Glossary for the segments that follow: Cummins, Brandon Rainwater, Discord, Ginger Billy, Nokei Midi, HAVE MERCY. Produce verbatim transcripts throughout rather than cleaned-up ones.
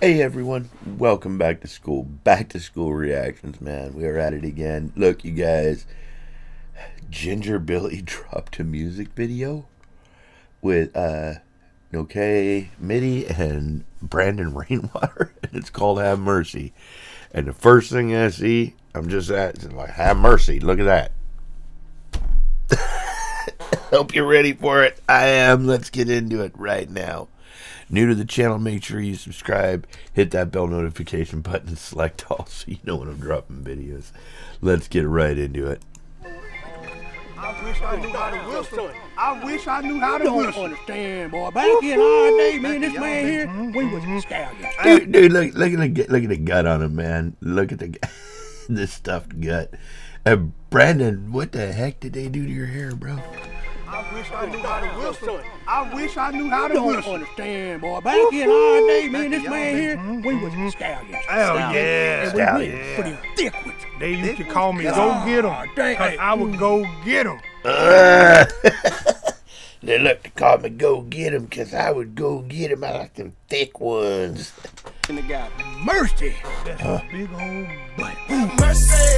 Hey everyone, welcome back to school. Back to school reactions, man. We are at it again. Look, you guys, Ginger Billy dropped a music video with uh, Nokei Midi and Brandon Rainwater, and it's called Have Mercy. And the first thing I see, I'm just at, like, have mercy. Look at that. Hope you're ready for it. I am. Let's get into it right now. New to the channel, make sure you subscribe, hit that bell notification button, and select all so you know when I'm dropping videos. Let's get right into it. I wish I knew how to whistle. I wish I knew how to whistle. You don't understand, boy. Back in our day, me and this man here, mm-hmm. we was stallions. Dude, dude, look, look at the look at the gut on him, man. Look at the this stuffed gut. Uh, Brandon, what the heck did they do to your hair, bro? I wish I knew how to whistle. I wish I knew how to whistle. You don't understand, boy. Back in our day, me and this man here, we was stallions. Oh, yeah. And we went pretty thick with you. They used to call me, go get them. Because I would go get them. Uh, they looked to call me, go get them, because I would go get them. I like them thick ones. And they got mercy. That's a big old butt. Mercy.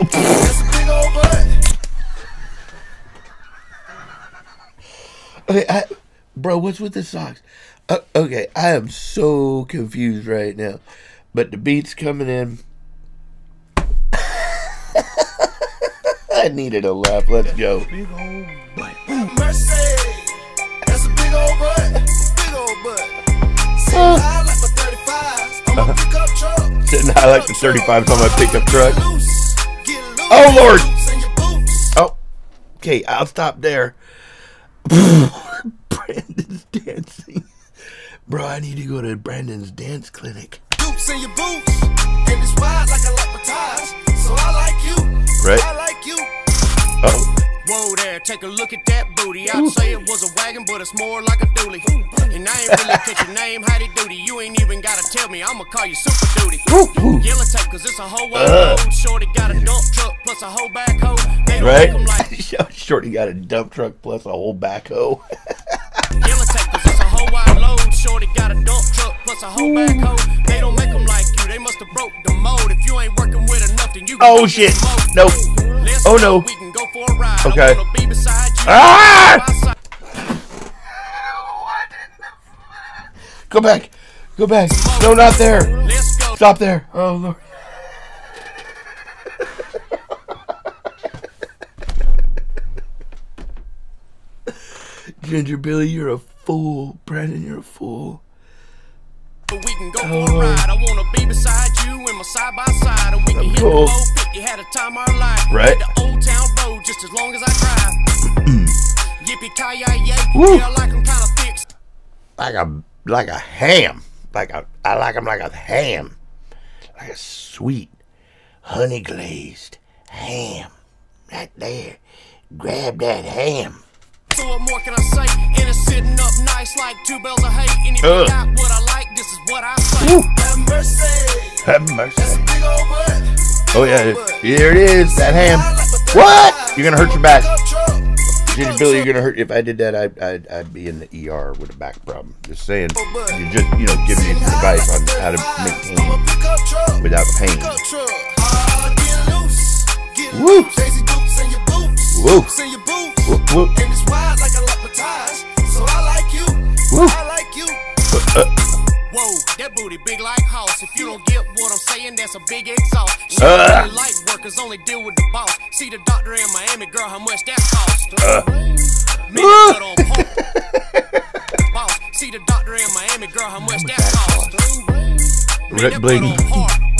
That's a big old butt. Okay, I, bro, what's with the socks? Uh, okay, I am so confused right now. But the beat's coming in. I needed a laugh. Let's go. That's a big old butt. That's a big old butt. Big old butt. Sitting high like the thirty-fives on my pickup truck. Sitting high like the thirty-fives on my pickup truck. Oh, Lord. Oh, okay, I'll stop there. Brandon's dancing. Bro, I need to go to Brandon's dance clinic. Boots in your boots, and it's wide like I like my ties. So I like you. Right. I like you. Oh. Whoa there, take a look at that booty. I'd say it was a wagon, but it's more like a dually. And I ain't really catch your name, howdy doody. You ain't even gotta tell me, I'ma call you Super Duty. Yellow tape, cause it's a whole world. Uh. Shorty got a dump truck plus a whole backhoe. They right? Like Shorty got a dump truck plus a whole backhoe. Yellow tape, cause it's a whole wide load. Shorty got a dump truck plus a whole backhoe. They don't make them like you, they must have broke the mold. If you ain't working with enough, then you can oh shit. Nope. Oh no. We can go for a ride. Okay. Be beside you. Ah! Go back. Go back. No, not there. Stop there. Oh, Lord. Ginger Billy, you're a fool. Brandon, you're a fool. But we can go oh. for a ride. I want to be beside you and my side by side. And we can hit the fifty, had a time our life. Right. The old town road just as long as I drive. Yippee ki yay yay. Feel like I'm kind of fixed. Like a like a ham. Like a I like them like a ham. Like a sweet honey glazed ham. Right there. Grab that ham. So what more can I say? And it's sitting up nice like two bells of hay. And if you got what I like, this is what I say. Woo. Have mercy. Have mercy. That's a big old butt. Big oh yeah, butt. Here it is. That ham. What? You're gonna hurt your back, Ginger Billy. You're gonna hurt. If I did that, I'd, I'd I'd be in the E R with a back problem. Just saying. You just you know give me advice on how to maintain without pain. Woo. Woo. Whoop, whoop. And it's wide like I like my ties, so I like you. Whoop. I like you. Uh, uh. Whoa, that booty big like house. If you don't get what I'm saying, that's a big exhaust. She uh. really light workers only deal with the boss. See the doctor in Miami, girl, how much that cost? Uh. Uh. Boss. See the doctor in Miami, girl, how much that cost? Red bling.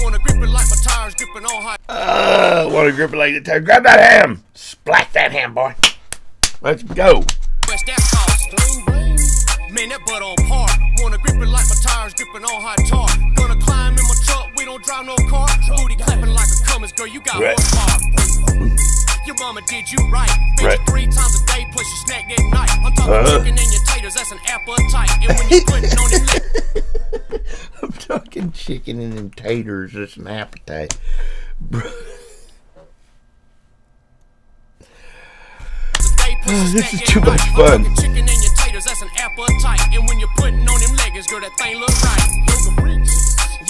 Wanna grip it like my tires, gripping on high. Uh, wanna grip it like the tire. Grab that ham. Splat that ham, boy. Let's go. Man, that butt on par. Wanna grip it like my tires, gripping on hot tar. Gonna climb in my truck, we don't drive no car. Booty clapping like a Cummins, girl, you got horsepower. Your mama did you right. Bitch, three times a day, plus you snack that night. I'm talking chicken in your taters, that's an appetite. And when you putting on it, I'm talking chicken in them taters, that's an appetite. Bro. Oh, this is too much fun. Chicken and your taters, that's an appetite. And when you're putting on them leggings, girl, that thing look right.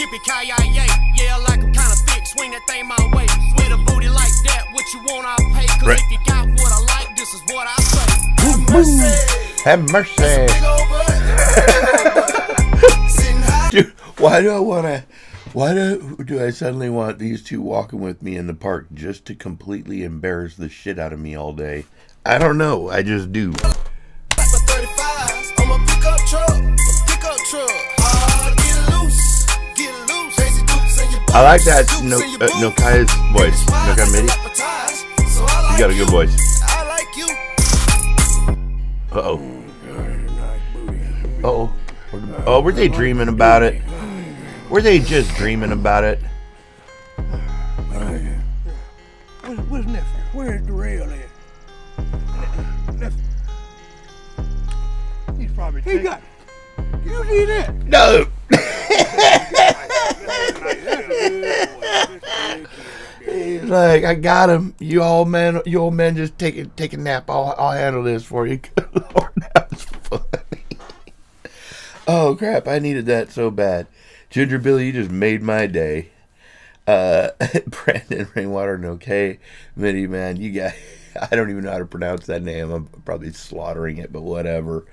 Dip it, kayak, yeah, like I'm kinda thick, swing that thing my way. With a booty like that, what you want, I'll pay. Cause right. If you got what I like, this is what I say. Have mercy. Have mercy. Dude, why do I wanna, why do, do I suddenly want these two walking with me in the park just to completely embarrass the shit out of me all day? I don't know, I just do. I like that no, uh, Nokei's voice. Nokei Midi. You got a good voice. Uh-oh. Uh-oh. Oh, were they dreaming about it? Were they just dreaming about it? What's next? Where's the rail at? He's probably he got it. You see that? No! He's like, I got him. You old man, you old man, just take it, take a nap. I'll, I'll handle this for you. Good Lord, that was funny. Oh crap, I needed that so bad. Ginger Billy, you just made my day. Uh, Brandon Rainwater, Nokei Midi, man, you guys. I don't even know how to pronounce that name. I'm probably slaughtering it, but whatever.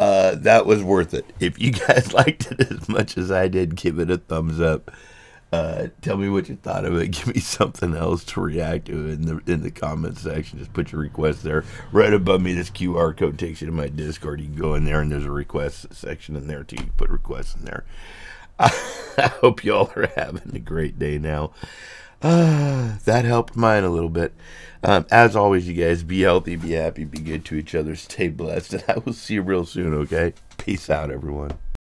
Uh, that was worth it. If you guys liked it as much as I did, give it a thumbs up. Uh, tell me what you thought of it. Give me something else to react to in the in the comments section. Just put your request there. Right above me, this Q R code takes you to my Discord. You can go in there, and there's a request section in there too. You can put requests in there. I, I hope y'all are having a great day now. Uh, that helped mine a little bit. Um, as always, you guys, be healthy, be happy, be good to each other, stay blessed, and I will see you real soon, okay? Peace out, everyone.